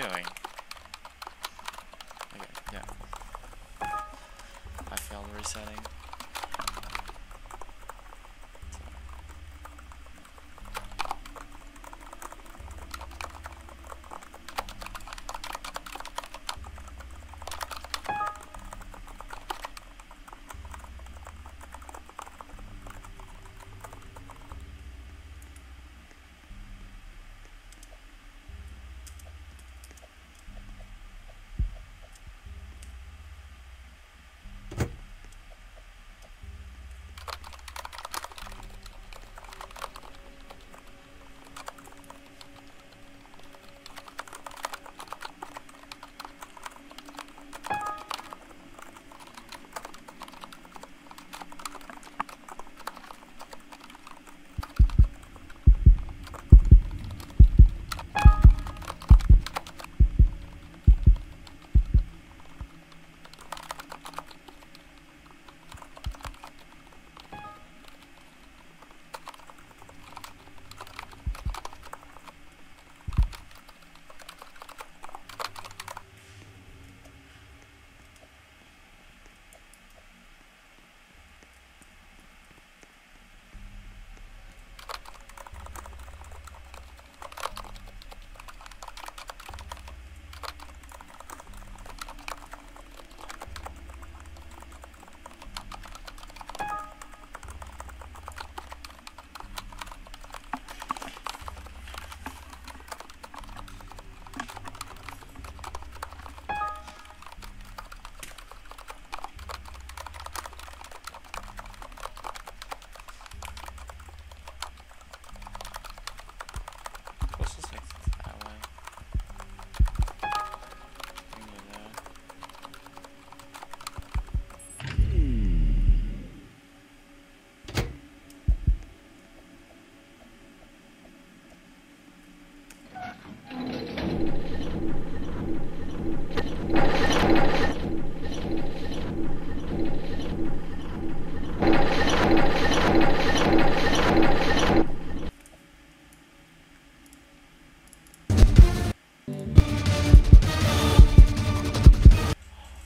doing? Okay, yeah. I failed resetting.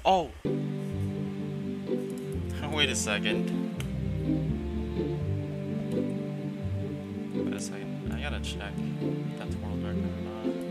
Oh! Wait a second. I gotta check if that's world record or not.